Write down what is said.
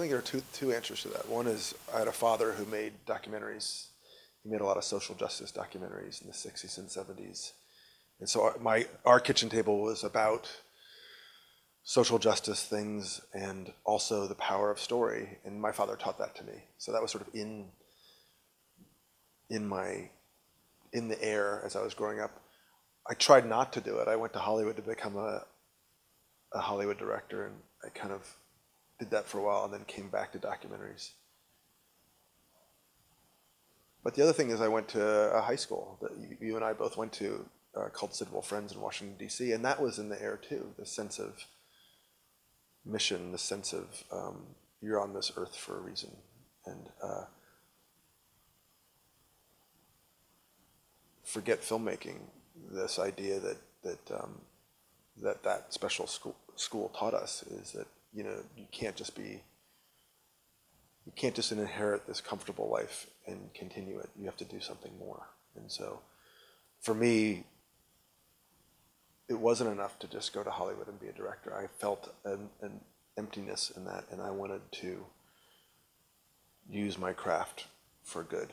think there are two answers to that. One is I had a father who made documentaries. He made a lot of social justice documentaries in the 60s and 70s. And so our kitchen table was about social justice things and also the power of story. And my father taught that to me. So that was sort of in the air as I was growing up. I tried not to do it. I went to Hollywood to become a Hollywood director, and I kind of did that for a while and then came back to documentaries. But the other thing is I went to a high school that you and I both went to, called Sidwell Friends in Washington, D.C., and that was in the air too, the sense of mission, the sense of you're on this earth for a reason. And forget filmmaking, this idea that special school taught us is that, you know, you can't just inherit this comfortable life and continue it. You have to do something more. And so for me, it wasn't enough to just go to Hollywood and be a director. I felt an emptiness in that, and I wanted to use my craft for good.